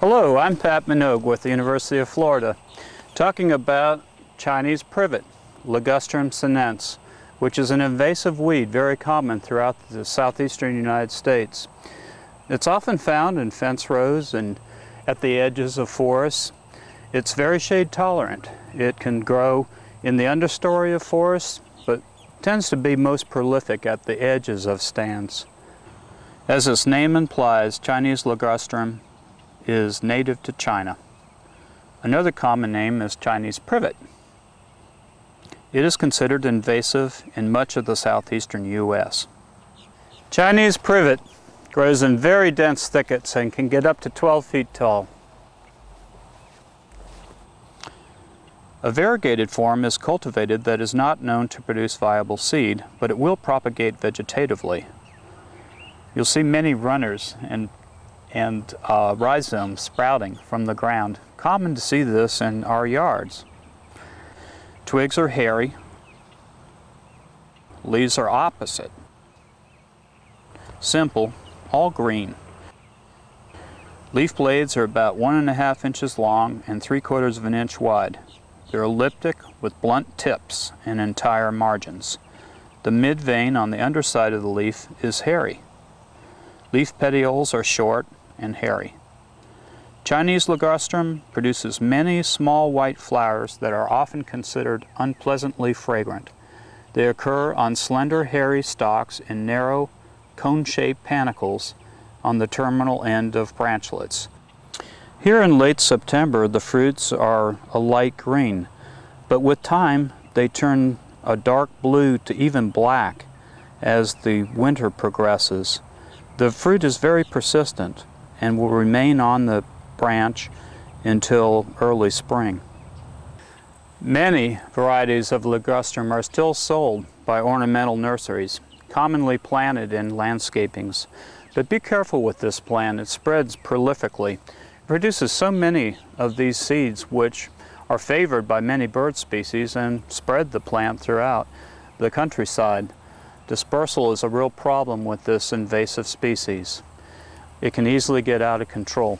Hello, I'm Pat Minogue with the University of Florida, talking about Chinese privet, Ligustrum sinense, which is an invasive weed very common throughout the southeastern United States. It's often found in fence rows and at the edges of forests. It's very shade tolerant. It can grow in the understory of forests, but tends to be most prolific at the edges of stands. As its name implies, Chinese Ligustrum is native to China. Another common name is Chinese privet. It is considered invasive in much of the southeastern U.S. Chinese privet grows in very dense thickets and can get up to 12 feet tall. A variegated form is cultivated that is not known to produce viable seed, but it will propagate vegetatively. You'll see many runners and rhizomes sprouting from the ground. Common to see this in our yards. Twigs are hairy. Leaves are opposite. Simple, all green. Leaf blades are about 1.5 inches long and 3/4 of an inch wide. They're elliptic with blunt tips and entire margins. The mid vein on the underside of the leaf is hairy. Leaf petioles are short and hairy. Chinese Ligustrum produces many small white flowers that are often considered unpleasantly fragrant. They occur on slender, hairy stalks in narrow, cone-shaped panicles on the terminal end of branchlets. Here in late September, the fruits are a light green, but with time they turn a dark blue to even black as the winter progresses. The fruit is very persistent and will remain on the branch until early spring. Many varieties of Ligustrum are still sold by ornamental nurseries, commonly planted in landscapings. But be careful with this plant. It spreads prolifically. It produces so many of these seeds which are favored by many bird species and spread the plant throughout the countryside. Dispersal is a real problem with this invasive species. It can easily get out of control.